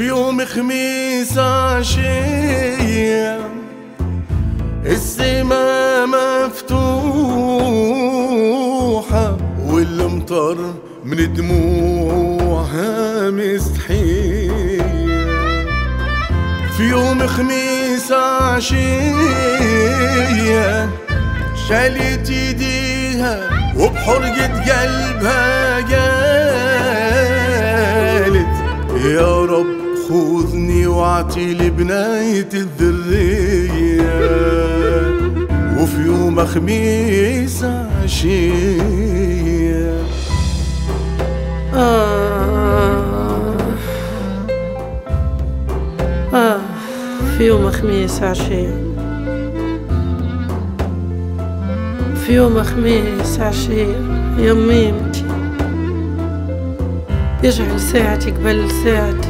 في يوم خميس عشية السما مفتوحة والمطر من دموعها مستحية. في يوم خميس عشية شالت ايديها وبحرقة قلبها قالت يا رب خذني واعطي لبناية الذرية. وفي يوم خميس عشية في يوم خميس عشية في يوم خميس عشية يمي امتي يجعل ساعتك قبل ساعتك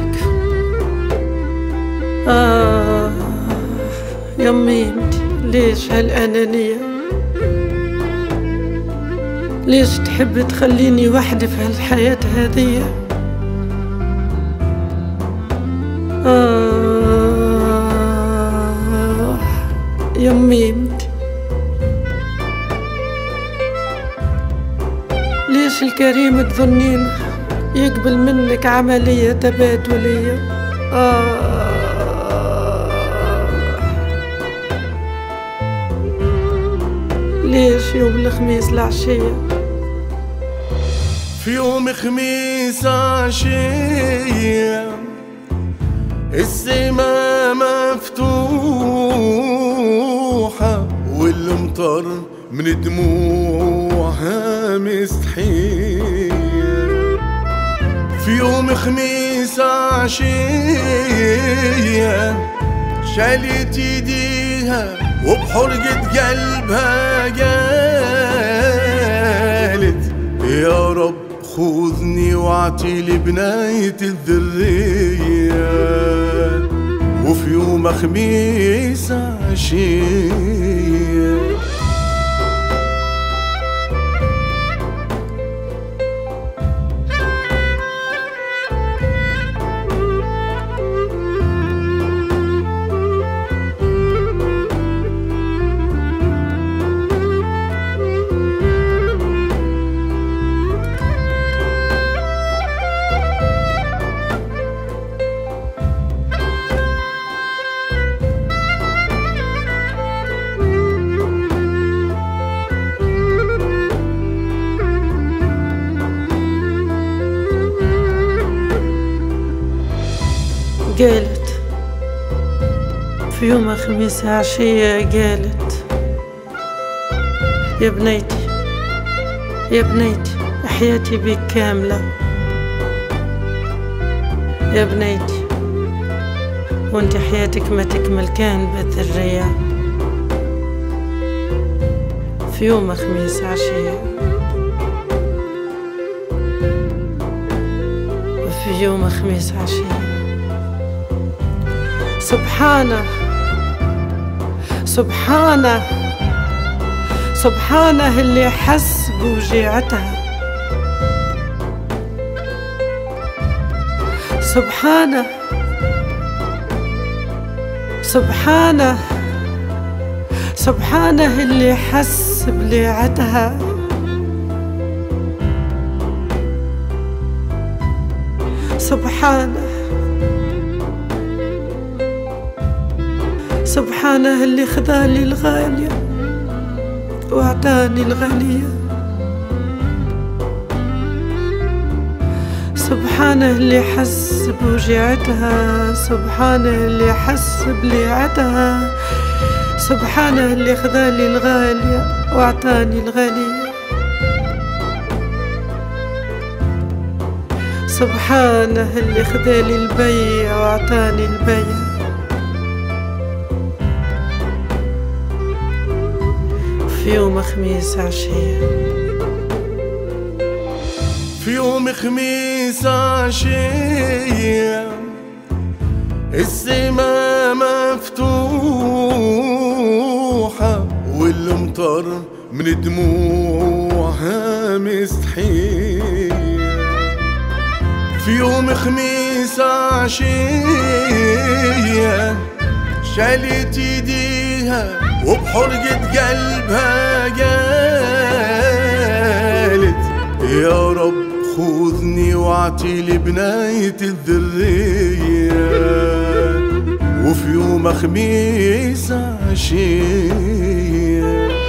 يمي امتي ليش هالأنانية ليش تحب تخليني وحدي في هالحياة هذية يمي امتي ليش الكريم تظنين يقبل منك عملية تبادلية ليش يوم الخميس العشية في يوم خميس عشية السما مفتوحة والمطر من دموعها مستحية. في يوم خميس عشية شالت ايديها وبحرقة قلبها قالت يا رب خذني واعطي لبناية الذرية. وفي يوم خميس عشية قالت في يوم خميس عشية قالت يا بنيتي يا بنيتي حياتي بيك كاملة يا بنيتي وانت حياتك ما تكمل كان بالذرية. في يوم خميس عشية وفي يوم خميس عشية سبحانه سبحانه سبحانه اللي حس بوجيعتها سبحانه سبحانه سبحانه اللي حس بليعتها. سبحانه سبحانه اللي خذالي الغالية واعطاني الغالية سبحانه اللي حس بوجعتها سبحانه اللي حس بليعتها سبحانه اللي خذالي الغالية واعطاني الغالية سبحانه اللي خذالي البيع واعطاني البيع في يوم خميس عشية في يوم خميس عشية السما مفتوحة والمطر من دموعها مستحية. في يوم خميس العشية شالت ايديها وبحرقة قلبها قالت يا رب خذني واعتلي بناية الذرية. وفي يوم خميس عشية